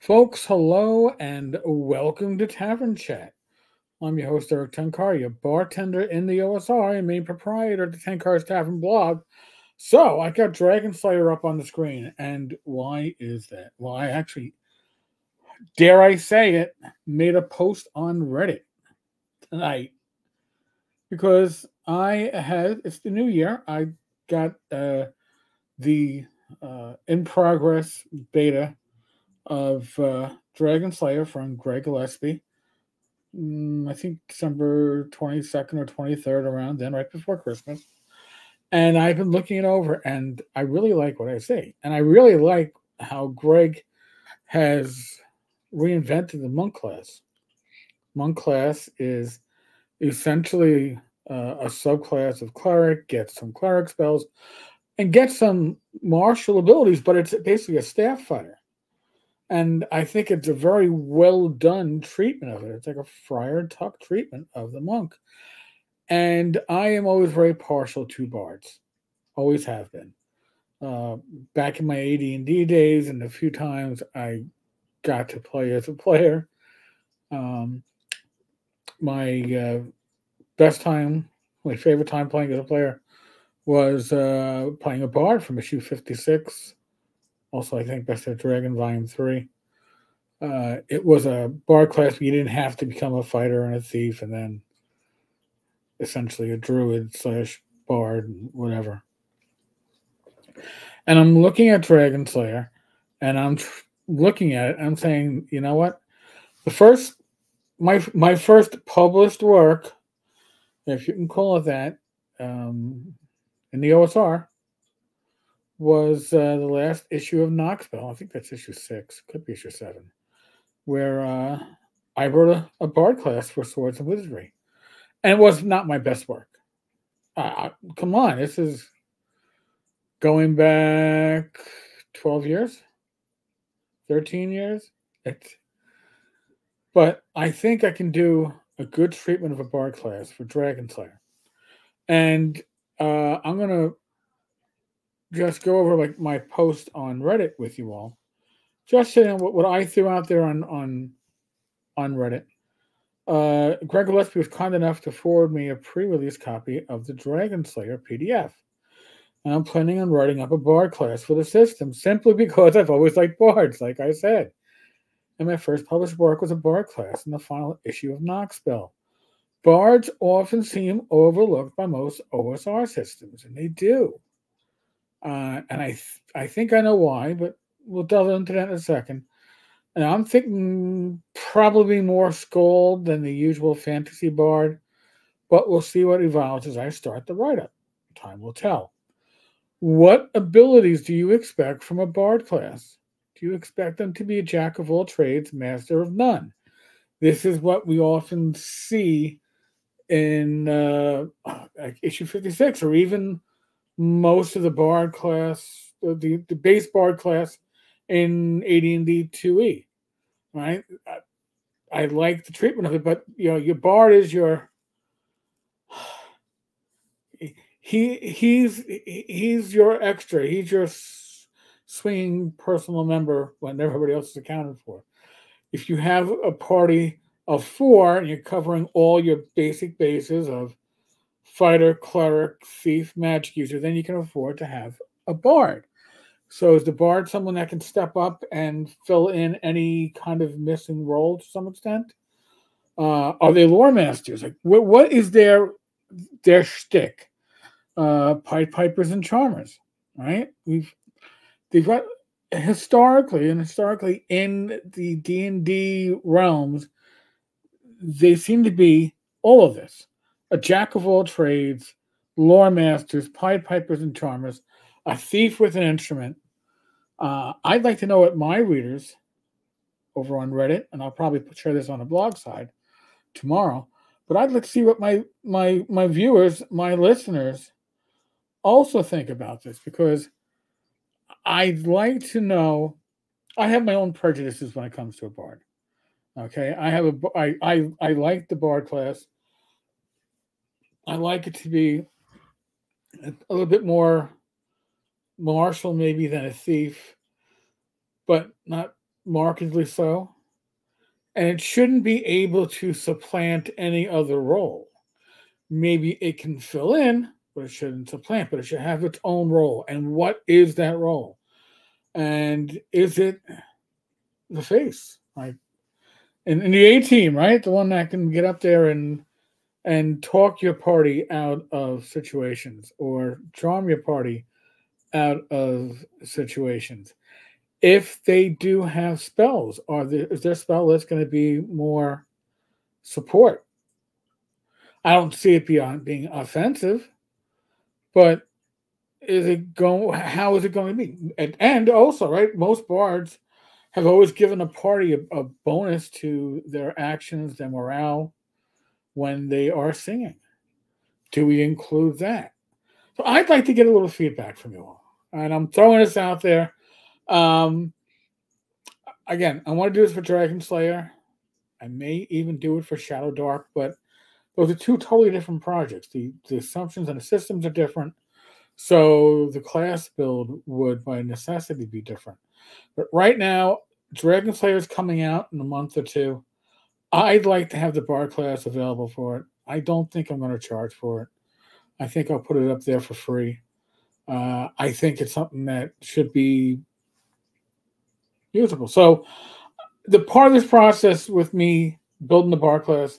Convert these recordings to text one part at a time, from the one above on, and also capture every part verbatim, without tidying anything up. Folks, hello and welcome to Tavern Chat. I'm your host, Eric Tenkar, your bartender in the O S R and main proprietor of the Tenkar's Tavern blog. So, I got Dragon Slayer up on the screen, and why is that? Well, I actually, dare I say it, made a post on Reddit tonight because I had, it's the new year, I got uh, the uh, in-progress beta of uh, Dragon Slayer from Greg Gillespie. Mm, I think December twenty-second or twenty-third, around then, right before Christmas. And I've been looking it over, and I really like what I see. And I really like how Greg has reinvented the monk class. Monk class is essentially uh, a subclass of cleric, gets some cleric spells, and gets some martial abilities, but it's basically a staff fighter. And I think it's a very well-done treatment of it. It's like a Friar Tuck treatment of the monk. And I am always very partial to bards. Always have been. Uh, back in my A D and D days and a few times I got to play as a player. Um, my uh, best time, my favorite time playing as a player was uh, playing a bard from issue fifty-six. Also, I think that's Dragon Volume three. Uh, it was a bard class, but you didn't have to become a fighter and a thief and then essentially a druid slash bard, whatever. And I'm looking at Dragon Slayer, and I'm tr looking at it, and I'm saying, you know what? The first, my my first published work, if you can call it that, um, in the O S R, was uh, the last issue of Knoxpell. I think that's issue six, could be issue seven, where uh, I wrote a, a bard class for Swords and Wizardry. And it was not my best work. Uh, come on, this is going back twelve years, thirteen years. It's, but I think I can do a good treatment of a bard class for Dragon Slayer. And uh, I'm going to just go over like my post on Reddit with you all. Just saying what, what I threw out there on, on, on Reddit. Uh, Greg Gillespie was kind enough to forward me a pre-release copy of the Dragon Slayer P D F. And I'm planning on writing up a bard class for the system simply because I've always liked bards, like I said. And my first published work was a bard class in the final issue of Noxpell. Bards often seem overlooked by most O S R systems, and they do. Uh, and I, th I think I know why, but we'll delve into that in a second. And I'm thinking probably more scold than the usual fantasy bard, but we'll see what evolves as I start the write-up. Time will tell. What abilities do you expect from a bard class? Do you expect them to be a jack of all trades, master of none? This is what we often see in uh, issue fifty-six, or even most of the bard class, the, the base bard class, in A D and D two E, right? I, I like the treatment of it, but you know, your bard is your he he's he's your extra, he's your swinging personal member when everybody else is accounted for. If you have a party of four and you're covering all your basic bases of fighter, cleric, thief, magic user, then you can afford to have a bard. So is the bard someone that can step up and fill in any kind of missing role to some extent? Uh, are they lore masters? Like, wh what is their their shtick? Uh, Pied Pipers and Charmers, right? We've they've got historically and historically in the D and D realms, they seem to be all of this: a jack of all trades, lore masters, Pied Pipers and Charmers, a thief with an instrument. Uh, I'd like to know what my readers over on Reddit, and I'll probably share this on a blog side tomorrow, but I'd like to see what my, my, my viewers, my listeners also think about this, because I'd like to know. I have my own prejudices when it comes to a bard. Okay. I have a, I, I, I like the bard class. I like it to be a little bit more martial maybe than a thief, but not markedly so, and it shouldn't be able to supplant any other role. Maybe it can fill in, but it shouldn't supplant, but it should have its own role. And what is that role? And is it the face? Like in, in the A-Team, right? The one that can get up there and and talk your party out of situations or charm your party out of situations. If they do have spells, are there, is their spell list going to be more support? I don't see it beyond being offensive, but is it going? How is it going to be? And, and also, right, most bards have always given a party a, a bonus to their actions, their morale when they are singing. Do we include that? So I'd like to get a little feedback from you all. And I'm throwing this out there. Um, again, I want to do this for Dragon Slayer. I may even do it for Shadow Dark, but those are two totally different projects. The, the assumptions and the systems are different, so the class build would by necessity be different. But right now, Dragon Slayer is coming out in a month or two. I'd like to have the bar class available for it. I don't think I'm going to charge for it. I think I'll put it up there for free. Uh, I think it's something that should be usable. So the part of this process with me building the bar class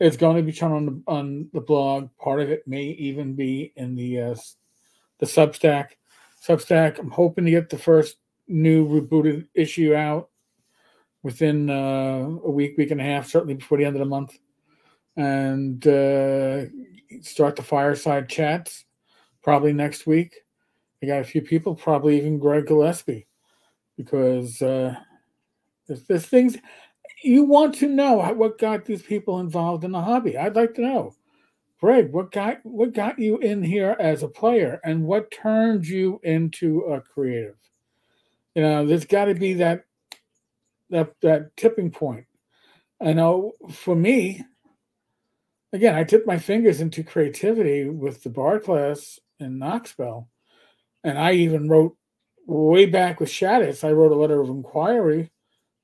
is going to be shown on the, on the blog. Part of it may even be in the uh, the Substack. Substack, I'm hoping to get the first new rebooted issue out within uh, a week, week and a half, certainly before the end of the month. And uh, start the fireside chats probably next week. I got a few people, probably even Greg Gillespie. Because uh, there's, there's things you want to know. What got these people involved in the hobby? I'd like to know, Greg, what got what got you in here as a player, and what turned you into a creative? You know, there's got to be that that that tipping point. I know for me, again, I tipped my fingers into creativity with the bar class in Knoxpell, and I even wrote. Way back with Shadis, I wrote a letter of inquiry,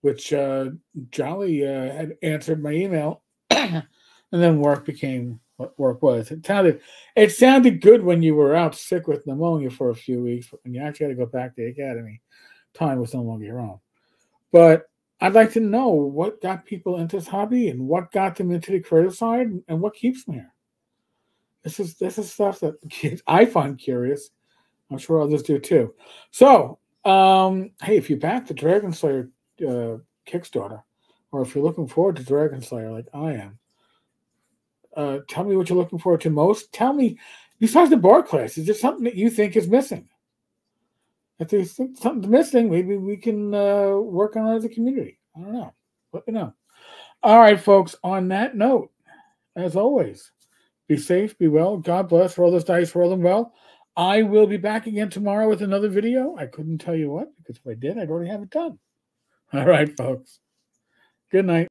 which uh, Jolly uh, had answered my email, and then work became what work was. It sounded, it sounded good when you were out sick with pneumonia for a few weeks, but when you actually had to go back to the academy, time was no longer your own. But I'd like to know what got people into this hobby and what got them into the creative side and what keeps them here. This is, this is stuff that kids, I find curious. I'm sure others do too. So, um, hey, if you back the Dragon Slayer uh, Kickstarter, or if you're looking forward to Dragon Slayer like I am, uh, tell me what you're looking forward to most. Tell me, besides the bar class, is there something that you think is missing? If there's something missing, maybe we can uh, work on it as a community. I don't know. Let me know. All right, folks, on that note, as always, be safe, be well. God bless. Roll those dice, roll them well. I will be back again tomorrow with another video. I couldn't tell you what, because if I did, I'd already have it done. All right, folks. Good night.